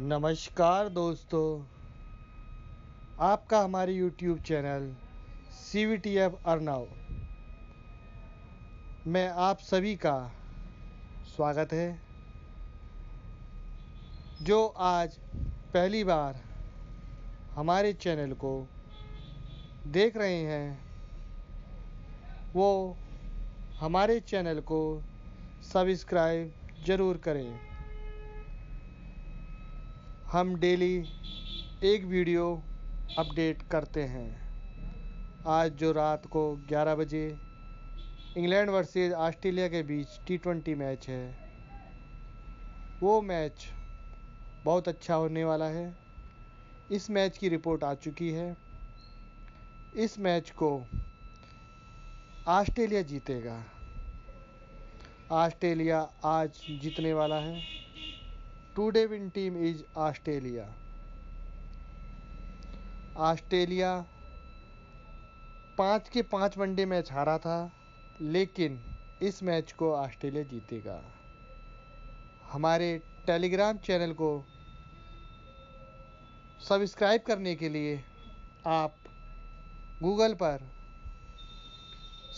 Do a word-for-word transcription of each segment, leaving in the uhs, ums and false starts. नमस्कार दोस्तों, आपका हमारे YouTube channel C B T F Arnav में आप सभी का स्वागत है, जो आज पहली बार हमारे चैनल को देख रहे हैं वो हमारे चैनल को सब्सक्राइब ज़रूर करें। हम डेली एक वीडियो अपडेट करते हैं। आज जो रात को ग्यारह बजे इंग्लैंड वर्सेस ऑस्ट्रेलिया के बीच टी ट्वेंटी मैच है, वो मैच बहुत अच्छा होने वाला है। इस मैच की रिपोर्ट आ चुकी है। इस मैच को ऑस्ट्रेलिया जीतेगा। ऑस्ट्रेलिया आज जीतने वाला है। Today win team is Australia. Australia पाँच के पाँच वनडे मैच हारा था, लेकिन इस मैच को ऑस्ट्रेलिया जीतेगा। हमारे टेलीग्राम चैनल को सब्सक्राइब करने के लिए आप गूगल पर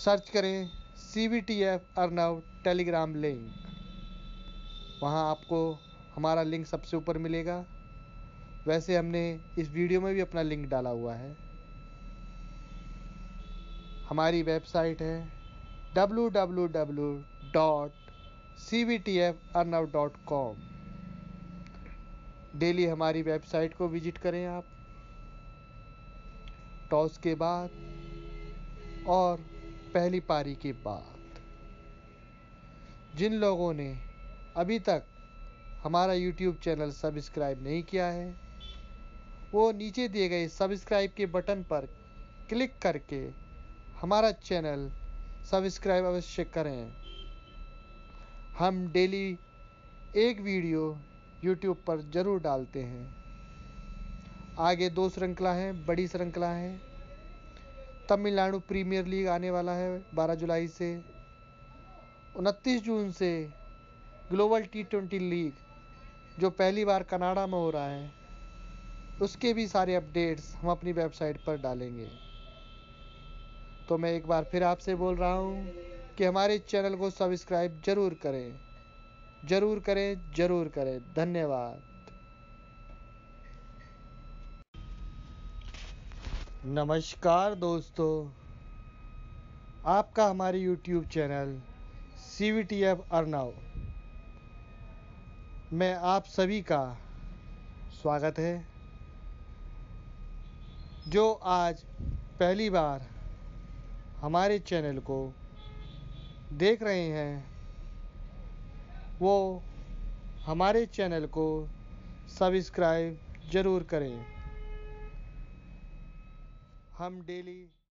सर्च करें C B T F Arnav Telegram link. वहाँ आपको हमारा लिंक सबसे ऊपर मिलेगा। वैसे हमने इस वीडियो में भी अपना लिंक डाला हुआ है। हमारी वेबसाइट है W W W dot C B T F Arnav dot com. Daily हमारी वेबसाइट को विजिट करें आप। टॉस के बाद और पहली पारी के बाद जिन लोगों ने अभी तक हमारा यूट्यूब चैनल सब्सक्राइब नहीं किया है, वो नीचे दिए गए सब्सक्राइब के बटन पर क्लिक करके हमारा चैनल सब्सक्राइब अवश्य करें। हम डेली एक वीडियो यूट्यूब पर ज़रूर डालते हैं। आगे दो श्रृंखला हैं, बड़ी श्रृंखला है। तमिलनाडु प्रीमियर लीग आने वाला है बारह जुलाई से। उनतीस जून से ग्लोबल टी ट्वेंटी लीग, जो पहली बार कनाडा में हो रहा है, उसके भी सारे अपडेट्स हम अपनी वेबसाइट पर डालेंगे। तो मैं एक बार फिर आपसे बोल रहा हूँ कि हमारे चैनल को सब्सक्राइब ज़रूर करें, ज़रूर करें, ज़रूर करें। धन्यवाद। नमस्कार दोस्तों, आपका हमारे YouTube channel C B T F Arnav मैं आप सभी का स्वागत है, जो आज पहली बार हमारे चैनल को देख रहे हैं वो हमारे चैनल को सब्सक्राइब ज़रूर करें। हम डेली